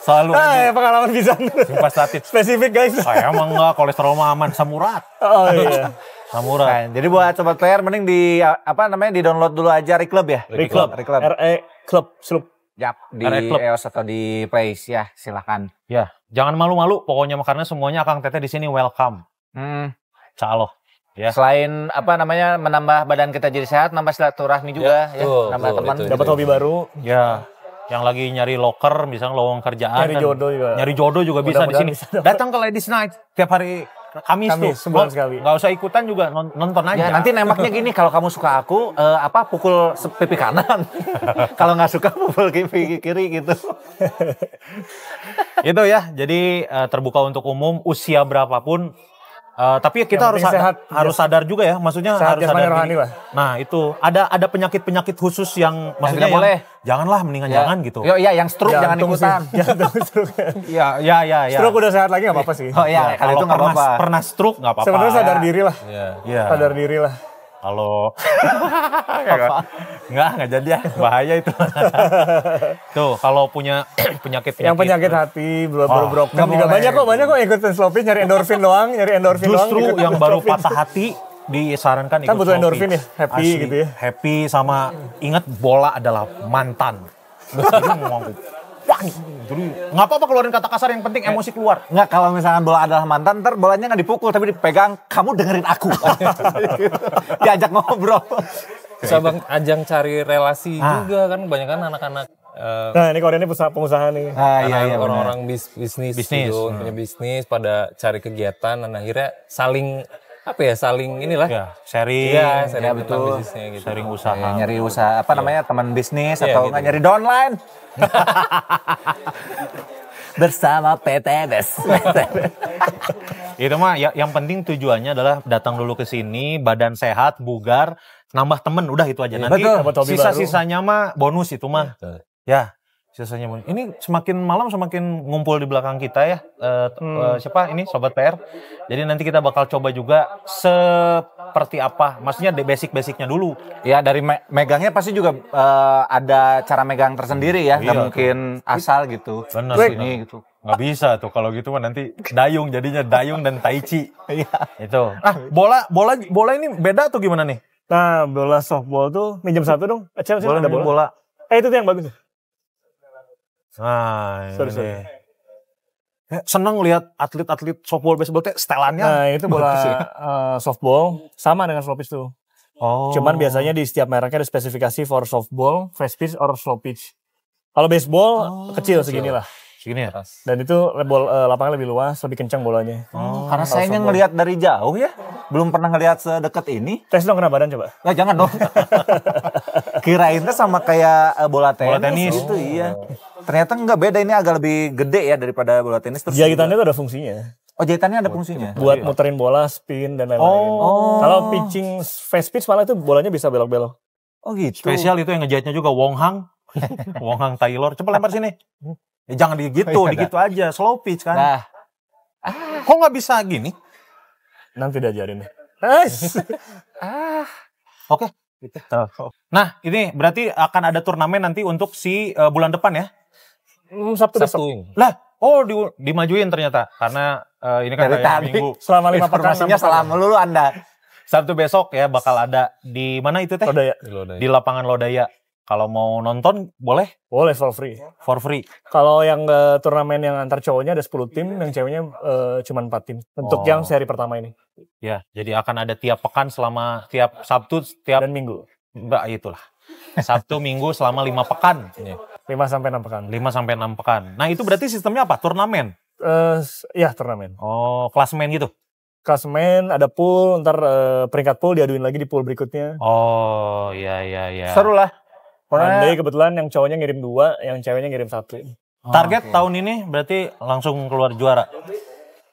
Selalu nah, ya, pengalaman bisa. Simvastatin. Spesifik guys. Saya oh, emang enggak kolesterol aman, samurat. Oh iya. Nah, jadi buat sobat player mending di apa namanya di download dulu aja Rec Club ya. Rec Club. Rec Club. Rec Club. Slup. Yap, di iOS atau di Play ya, silakan. Ya, jangan malu-malu pokoknya karena semuanya Kang Teteh di sini welcome. Hmm. Insyaallah. Ya. Selain apa namanya menambah badan kita jadi sehat, nambah silaturahmi juga ya, ya. Tuh, nambah teman, dapat hobi baru. Ya. Yang lagi nyari loker, misalnya lowong kerjaan. Nyari jodoh juga. Nyari jodoh juga bisa di sini. Datang ke Ladies Night tiap hari Kamis, Kamis tuh. Sebulan sekali. Gak usah ikutan juga, nonton aja. Ya, nanti nembaknya gini, kalau kamu suka aku, eh, apa pukul pipi kanan. Kalau nggak suka pukul pipi kiri gitu. Itu ya, jadi terbuka untuk umum, usia berapapun Uh, tapi kita harus sehat, harus sadar juga ya, maksudnya sehat, harus sadar rohani lah. Nah itu ada ada penyakit penyakit khusus yang maksudnya yang, boleh. Janganlah mendingan ya. jangan gitu. Yo iya yang stroke jangan ikutan. Jantung stroke. Iya iya iya. Ya. Stroke udah sehat lagi nggak apa-apa sih. Oh iya ya, kalau itu nggak apa-apa. Pernah stroke nggak apa-apa. Sebenarnya sadar diri lah. Iya. Ya. Sadar diri lah. Kalau nggak nggak jadi ya bahaya itu. Tuh kalau punya penyakit penyakit yang penyakit hati belum oh, berbroken juga banyak kok banyak kok ikutin Slowpitch nyari endorfin doang nyari endorfin doang. Justru yang endorfin. Baru patah hati disarankan ikut Slowpitch. Kan butuh endorfin ya, happy asli, gitu ya. Happy sama ingat bola adalah mantan. Jadi nggak apa-apa keluarin kata kasar yang penting emosi keluar. Nggak kalau misalkan bola adalah mantan, ntar bolanya nggak dipukul tapi dipegang. Kamu dengerin aku. Diajak ngobrol. Bisa bang ajang cari relasi ah. juga kan banyak kan anak-anak. Uh, nah ini Korea ini pengusaha nih. Ah, iya, iya, orang-orang bis, bisnis, bisnis. Gitu, hmm. punya bisnis pada cari kegiatan dan akhirnya saling apa ya saling inilah ya, sharing, ya, sharing ya, betul gitu. Sharing usaha, ya, nyari usaha apa ya. namanya teman bisnis ya, atau nggak gitu. Nyari downline bersama P T B S. Itu mah ya, yang penting tujuannya adalah datang dulu ke sini badan sehat bugar nambah temen udah itu aja ya, nanti sisa-sisanya mah bonus itu mah ya. Sisanya ini semakin malam semakin ngumpul di belakang kita ya. Uh, hmm. uh, siapa ini Sobat P R. Jadi nanti kita bakal coba juga seperti apa. Maksudnya basic-basicnya dulu. Ya dari me megangnya pasti juga uh, ada cara megang tersendiri ya. Iya, gak mungkin tuh. asal gitu. Bener ini gitu. Gak bisa tuh kalau gitu mah nanti dayung jadinya dayung dan tai chi. Itu. Ah, bola bola bola ini beda atau gimana nih? Nah, bola softball tuh minjem satu dong. Aceh bola, ada bola. bola. Eh itu tuh yang bagus. Nah, sorry, sorry. Seneng lihat atlet-atlet softball baseball teh setelannya. Nah, itu bola uh, softball sama dengan Slowpitch tuh. Oh. Cuman biasanya di setiap mereknya ada spesifikasi for softball, fastpitch or Slowpitch. Kalau baseball oh, kecil seginilah. Segini ya. Dan itu bol, uh, lapangan lebih luas, lebih kencang bolanya. Oh. Karena saya yang ngelihat dari jauh ya. Belum pernah ngelihat sedekat ini. Tes dong kena badan coba. Nah, jangan dong. Kirain teh sama kayak bola tenis, bola tenis. Gitu oh. iya. Ternyata enggak beda, ini agak lebih gede ya daripada bola tenis. Terus jahitannya itu ada fungsinya. Oh jahitannya ada fungsinya? Buat muterin bola, spin dan lain-lain. Oh. Kalau pitching, fast pitch malah itu bolanya bisa belok-belok. Oh gitu. Spesial itu yang ngejahitnya juga Wong Hang. Wong Hang Taylor, coba lempar sini. Ya, jangan digitu, oh, iya, digitu ada. aja. Slow pitch kan. Nah. Ah. Kok nggak bisa gini? Nanti diajarin. Nice. ah. Oke. Okay. Nah ini berarti akan ada turnamen nanti untuk si uh, bulan depan ya? Sabtu, Sabtu. Lah, oh di, dimajuin ternyata karena uh, ini kan kayak minggu. Selama lima informasinya selama melulu Anda. Sabtu besok ya bakal ada di mana itu teh? Lodaya. Di, Lodaya. Di lapangan Lodaya. Kalau mau nonton boleh? Boleh for free. For free. Kalau yang uh, turnamen yang antar cowoknya ada sepuluh tim, yang ceweknya uh, cuma empat tim. Untuk oh. yang seri pertama ini. Ya, jadi akan ada tiap pekan selama tiap Sabtu, tiap dan Minggu. Mbak itulah. Sabtu Minggu selama lima pekan. lima sampai enam pekan. lima sampai enam pekan. Nah, itu berarti sistemnya apa? Turnamen. Uh, ya, turnamen. Oh, klasmen gitu. Klasmen, ada pool, ntar uh, peringkat pool diaduin lagi di pool berikutnya. Oh, iya iya iya. Seru lah. Monday kebetulan yang cowoknya ngirim dua, yang ceweknya ngirim satu. Oh, target okay. tahun ini berarti langsung keluar juara.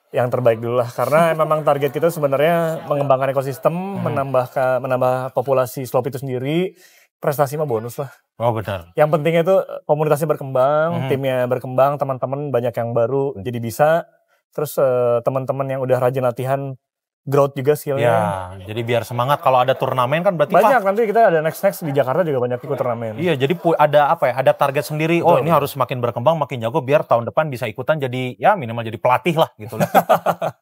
Yang terbaik dulu lah, karena memang target kita sebenarnya mengembangkan ekosistem, hmm. menambahkan menambah populasi Slowpitch itu sendiri, prestasi mah bonus lah. Oh benar. Yang pentingnya itu komunitasnya berkembang, hmm. timnya berkembang, teman-teman banyak yang baru jadi bisa, terus eh, teman-teman yang udah rajin latihan, growth juga skillnya. Ya, jadi biar semangat kalau ada turnamen kan berarti banyak. Pak, nanti kita ada next next di Jakarta juga banyak ikut turnamen. Iya, jadi ada apa ya? Ada target sendiri. Betul, oh, ini betul. harus makin berkembang, makin jago biar tahun depan bisa ikutan jadi ya minimal jadi pelatih lah gitu lah.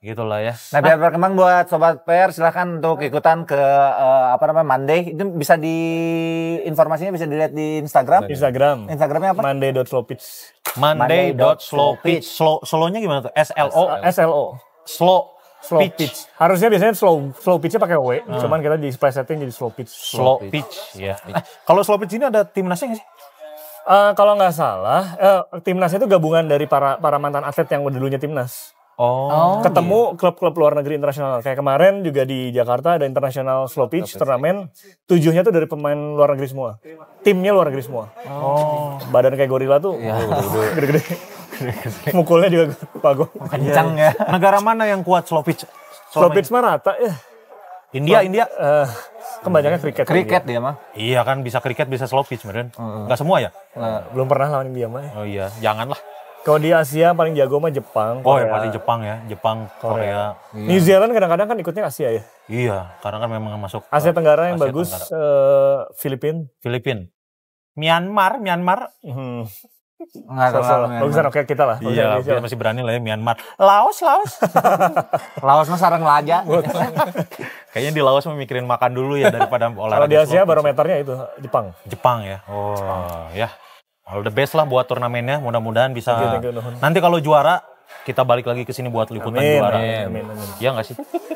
gitu lah ya. Nah, biar berkembang buat Sobat P R silahkan untuk ikutan ke uh, apa namanya Monday. Itu bisa di informasinya bisa dilihat di Instagram. Instagram. Instagramnya apa? Monday.slowpitch. Monday.slowpitch. Slow slownya gimana tuh? S L O S L O. Slow Slow pitch. pitch. Harusnya biasanya slow slow pitchnya pakai W, hmm. cuman kita di presetting jadi slow pitch. Slow, slow pitch. pitch. Ya. Yeah. Eh, kalau slow pitch ini ada timnasnya nggak sih? Uh, kalau nggak salah, uh, timnasnya itu gabungan dari para para mantan atlet yang dulunya timnas. Oh. Ketemu klub-klub yeah. luar negeri internasional. Kayak kemarin juga di Jakarta ada internasional slow pitch turnamen. Tujuhnya tuh dari pemain luar negeri semua. Timnya luar negeri semua. Oh. Badan kayak gorila tuh. Yeah. Gede-gede. Mukulnya juga pagong. Kencang ya. Negara mana yang kuat Slowpitch? Slowpitch mah rata ya. India, Slow, India. Uh, Kebanyakan kriket. Kriket dia mah. Iya kan, bisa kriket, bisa slowpitch meren. Mm. Gak semua ya? Nah, belum pernah lawan India mah ya. Oh iya, janganlah. Kalau di Asia paling jago mah Jepang, Korea. Oh ya paling Jepang ya, Jepang, Korea. Korea. Iya. New Zealand kadang-kadang kan ikutnya Asia ya? Iya, karena kan memang masuk Asia Tenggara yang Asia bagus, uh, Filipin. Filipin. Myanmar, Myanmar. Hmm. Nggak salah, bagusan oke kita lah. Iya, kita masih berani lah ya Myanmar. Laos, Laos. Laos mah sarang laja. Kayaknya di Laos memikirin makan dulu ya daripada olahraga. Kalau di Asia barometernya itu Jepang. Jepang ya. Oh, Jepang. Ya. All the best lah buat turnamennya. Mudah-mudahan bisa. Thank you, thank you. Nanti kalau juara kita balik lagi ke sini buat liputan amin, juara. Amin, amin. Ya nggak sih?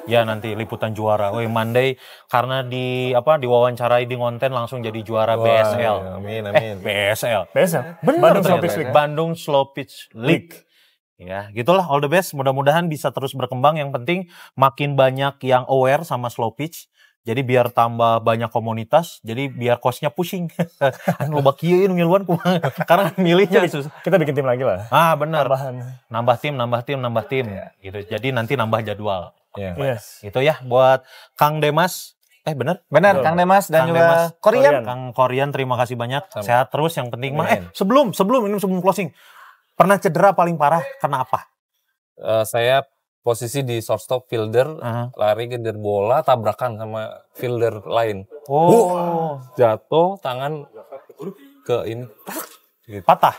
Ya nanti liputan juara. Woi Monday karena di apa diwawancarai di konten langsung jadi juara. Wah, B S L. Amin amin. Eh, B S L. B S L. Bener, Bandung Slowpitch League. Bandung Slowpitch League. Ya, gitulah all the best. Mudah-mudahan bisa terus berkembang. Yang penting makin banyak yang aware sama Slowpitch. Jadi biar tambah banyak komunitas, jadi biar cost-nya pushing. Anu loba kieu ngiluan kumaha. Karena milihnya susah. Kita bikin tim lagi lah. Ah, benar. Nambah tim, nambah tim, nambah tim. Yeah. Gitu. Jadi nanti nambah jadwal. Yeah. Yes. Itu ya buat Kang Demas. Eh benar? Benar, Kang Demas dan Kang juga Demas. Korean. Korean. Kang Korean terima kasih banyak. Sama. Sehat terus yang penting mah. Eh, sebelum sebelum ini sebelum closing. Pernah cedera paling parah karena apa? Uh, saya posisi di shortstop fielder, uh-huh. lari kejar bola, tabrakan sama fielder lain. Oh, uh, jatuh tangan ke ini. Gitu. Patah?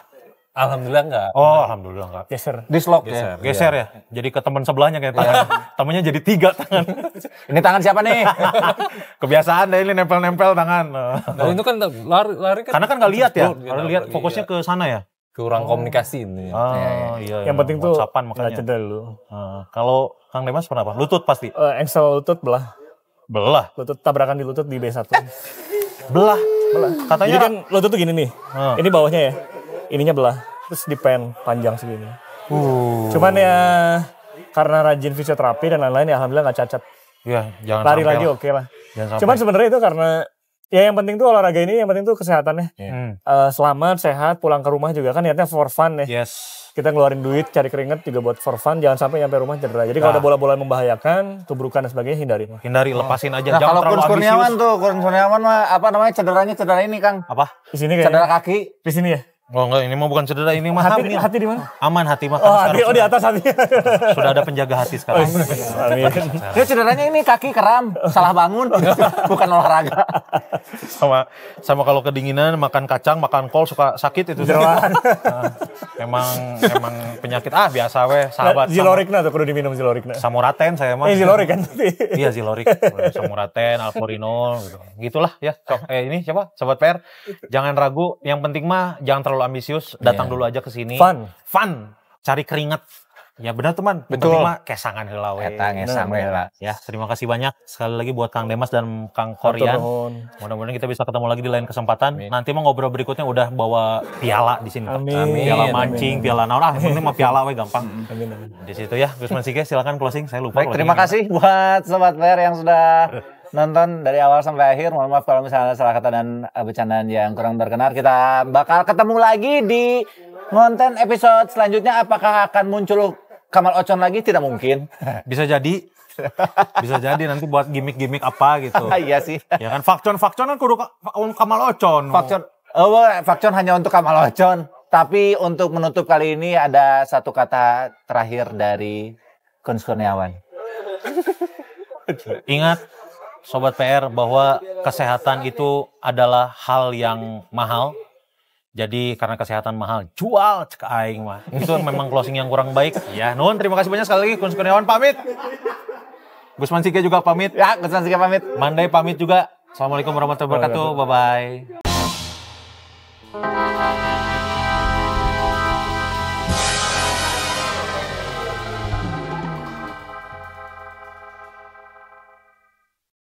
Alhamdulillah enggak. Oh, alhamdulillah enggak. Geser. Dislok ya? Geser ya? ya? Jadi ke teman sebelahnya kayak tangan. Temennya jadi tiga tangan. Ini tangan siapa nih? Kebiasaan deh ini nempel-nempel tangan. Nah, itu kan lari, lari kan. Karena kan gak lihat ya? Kalau lihat fokusnya ke sana ya? Kurang oh. komunikasi ini. Ah, iya, iya. Yang penting tuh nggak cedera dulu. Uh, kalau Kang Demas pernah apa? Lutut pasti? Uh, engsel lutut belah. Belah? Lutut, tabrakan di lutut di B satu. belah? Belah. Katanya jadi kan lutut tuh gini nih. Uh. Ini bawahnya ya. Ininya belah. Terus dipen panjang segini. Uh. Cuman ya karena rajin fisioterapi dan lain-lain ya alhamdulillah nggak cacat. Iya, jangan lari sampai lagi oke okay lah. Jangan cuman sebenarnya itu karena ya yang penting tuh olahraga ini, yang penting tuh kesehatannya. Yeah. Uh, selamat, sehat, pulang ke rumah juga kan niatnya for fun ya. Yes. Kita ngeluarin duit, cari keringat juga buat for fun, jangan sampai nyampe rumah cedera. Jadi nah. kalau ada bola-bola membahayakan, tubrukan dan sebagainya hindari. Hindari, lepasin aja. Nah, jangan kalau terlalu ambisius. Kus Kurniawan tuh, Kus Kurniawan mah apa namanya cederanya cedera ini Kang? Apa? Di sini kayaknya. Cedera kaki. Di sini ya? Oh enggak, ini mah bukan cedera, ini mah hati. Hati, hati di mana? Aman hati mah. Oh, hati, oh di atas hati. Sudah ada penjaga hati sekarang. Amin. Dia cederanya ini kaki keram, salah bangun, bukan olahraga. Sama sama kalau kedinginan, makan kacang, makan kol suka sakit itu. Jeroan. Nah, emang emang penyakit ah biasa weh, sahabat. Zilorikna tuh perlu diminum Zilorikna. Samuraten saya mah. Eh Zilorik kan. Iya Zilorik, Samuraten, Alforinol gitu. Gitulah ya. Eh ini siapa? Sobat P R. Jangan ragu, yang penting mah jangan terlalu ambisius, datang yeah. dulu aja ke sini. Fun, fun, cari keringat. Ya benar teman, betul. Mah kesangan heula we. Eta ngesang we lah. Ya, terima kasih banyak sekali lagi buat Kang Demas dan Kang Korean. Mudah-mudahan kita bisa ketemu lagi di lain kesempatan. Amin. Nanti mah ngobrol berikutnya udah bawa piala di sini. Amin. Piala mancing, amin. Piala naon. Ah, penting mah piala we gampang. Amin, amin. Di situ ya, Gusman Sige silakan closing. Saya lupa. Baik, terima kasih gimana. Buat sobat P R yang sudah nonton dari awal sampai akhir, mohon maaf kalau misalnya salah kata dan bercandaan yang kurang berkenan. Kita bakal ketemu lagi di konten episode selanjutnya. Apakah akan muncul Kamal Ocon lagi? Tidak mungkin. Bisa jadi. Bisa jadi nanti buat gimmick-gimmick apa gitu. Iya sih. Ya kan fakcon-fakcon kan kudu Kamal Ocon. Fakcon. Oh, fakcon hanya untuk Kamal Ocon. Tapi untuk menutup kali ini ada satu kata terakhir dari Kus Kurniawan. Ingat Sobat P R bahwa kesehatan itu adalah hal yang mahal. Jadi karena kesehatan mahal, jual cek aing mah. Itu memang closing yang kurang baik. Ya, nuhun terima kasih banyak sekali lagi Kus Kurniawan pamit. Gusman Sige juga pamit. Ya, Gusman Sige pamit. Monday pamit juga. Assalamualaikum warahmatullahi wabarakatuh. Bye bye.